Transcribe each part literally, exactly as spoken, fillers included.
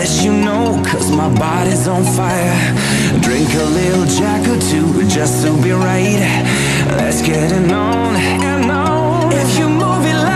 unless you know, cause my body's on fire. Drink a little Jack or two just to be right. Let's get it on and on. If you move it like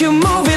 you move it.